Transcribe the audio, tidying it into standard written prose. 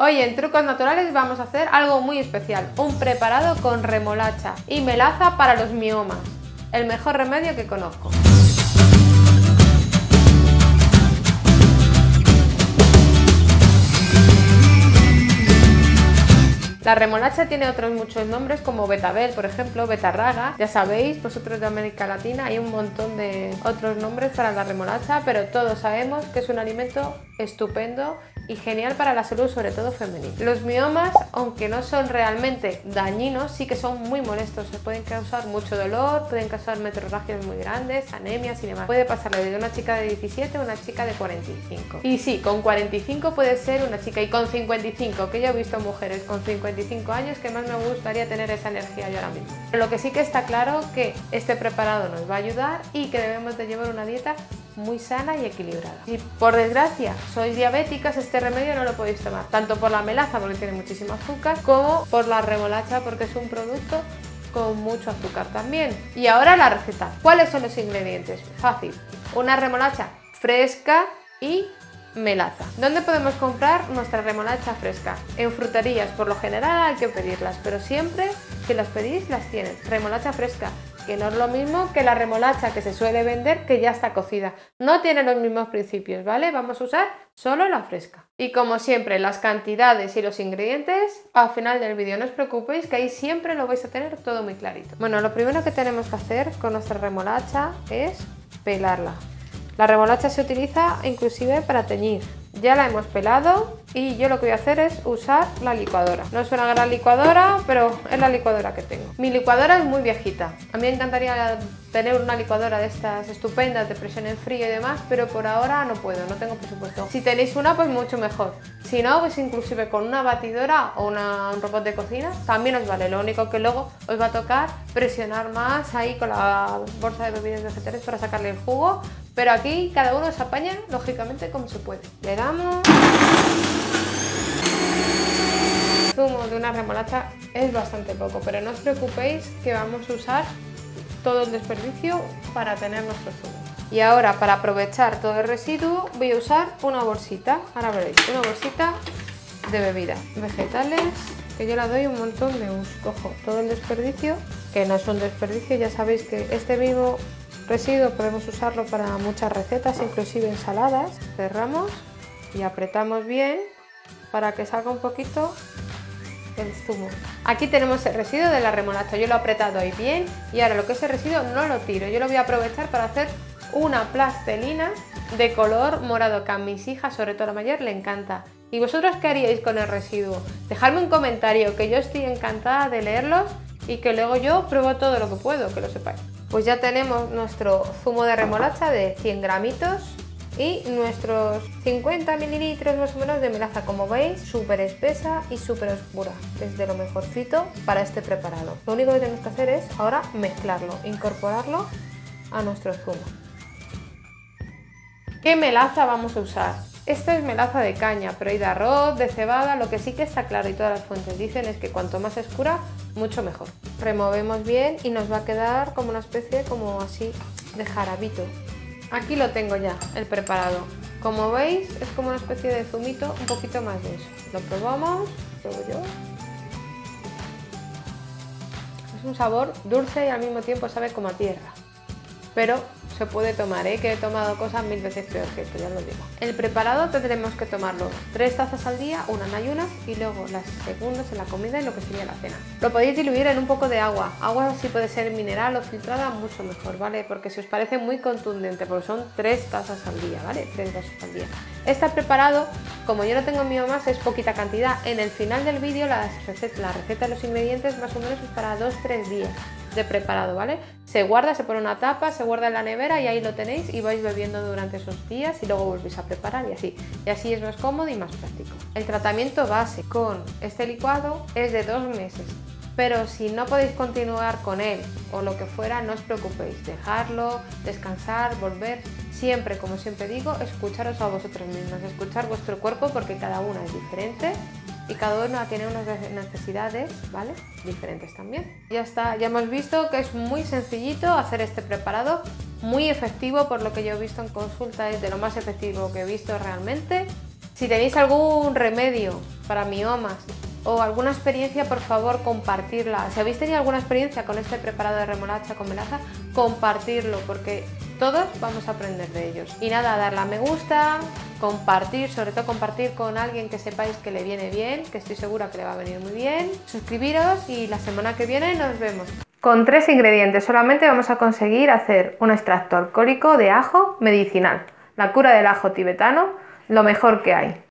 Hoy en Trucos Naturales vamos a hacer algo muy especial, un preparado con remolacha y melaza para los miomas, el mejor remedio que conozco. La remolacha tiene otros muchos nombres como betabel, por ejemplo, betarraga, ya sabéis, vosotros de América Latina hay un montón de otros nombres para la remolacha, pero todos sabemos que es un alimento estupendo y genial para la salud, sobre todo femenina. Los miomas, aunque no son realmente dañinos, sí que son muy molestos, se pueden causar mucho dolor, pueden causar metrorragias muy grandes, anemias y demás. Puede pasarle de una chica de 17 a una chica de 45. Y sí, con 45 puede ser una chica y con 55, que yo he visto mujeres con 55 años que más me gustaría tener esa energía yo ahora mismo. Pero lo que sí que está claro que este preparado nos va a ayudar y que debemos de llevar una dieta muy sana y equilibrada. Si por desgracia sois diabéticas, este remedio no lo podéis tomar, tanto por la melaza porque tiene muchísimo azúcar, como por la remolacha porque es un producto con mucho azúcar también. Y ahora la receta. ¿Cuáles son los ingredientes? Fácil, una remolacha fresca y melaza. ¿Dónde podemos comprar nuestra remolacha fresca? En fruterías, por lo general hay que pedirlas, pero siempre que las pedís las tienen. Remolacha fresca, que no es lo mismo que la remolacha que se suele vender que ya está cocida. No tiene los mismos principios, ¿vale? Vamos a usar solo la fresca. Y como siempre, las cantidades y los ingredientes al final del vídeo. No os preocupéis que ahí siempre lo vais a tener todo muy clarito. Bueno, lo primero que tenemos que hacer con nuestra remolacha es pelarla. La remolacha se utiliza inclusive para teñir. Ya la hemos pelado y yo lo que voy a hacer es usar la licuadora. No es una gran licuadora, pero es la licuadora que tengo. Mi licuadora es muy viejita. A mí me encantaría tener una licuadora de estas estupendas de presión en frío y demás, pero por ahora no puedo, no tengo presupuesto. Si tenéis una, pues mucho mejor. Si no, pues inclusive con una batidora o un robot de cocina también os vale. Lo único que luego os va a tocar presionar más ahí con la bolsa de bebidas vegetales para sacarle el jugo. Pero aquí cada uno se apaña, lógicamente, como se puede. Le damos. El zumo de una remolacha es bastante poco, pero no os preocupéis que vamos a usar todo el desperdicio para tener nuestro zumo. Y ahora, para aprovechar todo el residuo, voy a usar una bolsita. Ahora veréis, una bolsita de bebidas vegetales, que yo la doy un montón de uso. Cojo todo el desperdicio, que no es un desperdicio, ya sabéis que este mismo residuo podemos usarlo para muchas recetas, inclusive ensaladas. Cerramos y apretamos bien para que salga un poquito el zumo. Aquí tenemos el residuo de la remolacha, yo lo he apretado ahí bien y ahora lo que es el residuo no lo tiro, yo lo voy a aprovechar para hacer una plastelina de color morado que a mis hijas, sobre todo a la mayor, le encanta. ¿Y vosotros qué haríais con el residuo? Dejadme un comentario, que yo estoy encantada de leerlos y que luego yo pruebo todo lo que puedo, que lo sepáis. Pues ya tenemos nuestro zumo de remolacha de 100 gramitos y nuestros 50 mililitros más o menos de melaza, como veis, súper espesa y súper oscura. Es de lo mejorcito para este preparado. Lo único que tenemos que hacer es ahora mezclarlo, incorporarlo a nuestro zumo. ¿Qué melaza vamos a usar? Esta es melaza de caña, pero hay de arroz, de cebada. Lo que sí que está claro y todas las fuentes dicen es que cuanto más oscura, mucho mejor. Removemos bien y nos va a quedar como una especie como así de jarabito. Aquí lo tengo ya, el preparado. Como veis, es como una especie de zumito un poquito más denso. Lo probamos, pruebo yo. Es un sabor dulce y al mismo tiempo sabe como a tierra. Pero se puede tomar, ¿eh? Que he tomado cosas mil veces peor que esto, ya lo digo. El preparado tendremos que tomarlo 3 tazas al día, una en ayunas y luego las segundas en la comida y lo que sería la cena. Lo podéis diluir en un poco de agua. Agua si puede ser mineral o filtrada, mucho mejor, ¿vale? Porque si os parece muy contundente, porque son 3 tazas al día, ¿vale? 3 tazas al día. Este preparado, como yo no tengo en mi más, es poquita cantidad. En el final del vídeo la receta de los ingredientes más o menos es para 2-3 días de preparado, ¿vale? Se guarda, se pone una tapa, se guarda en la nevera y ahí lo tenéis y vais bebiendo durante esos días y luego volvéis a preparar y así. Y así es más cómodo y más práctico. El tratamiento base con este licuado es de 2 meses, pero si no podéis continuar con él o lo que fuera, no os preocupéis, dejarlo, descansar, volver. Siempre, como siempre digo, escucharos a vosotros mismos, escuchar vuestro cuerpo porque cada una es diferente. Y cada uno tiene unas necesidades, ¿vale? Diferentes también. Ya está, ya hemos visto que es muy sencillito hacer este preparado, muy efectivo por lo que yo he visto en consulta, es de lo más efectivo que he visto realmente. Si tenéis algún remedio para miomas o alguna experiencia, por favor, compartirla. Si habéis tenido alguna experiencia con este preparado de remolacha con melaza, compartirlo, porque todos vamos a aprender de ellos. Y nada, darle a me gusta, compartir, sobre todo compartir con alguien que sepáis que le viene bien, que estoy segura que le va a venir muy bien. Suscribiros y la semana que viene nos vemos. Con 3 ingredientes solamente vamos a conseguir hacer un extracto alcohólico de ajo medicinal. La cura del ajo tibetano, lo mejor que hay.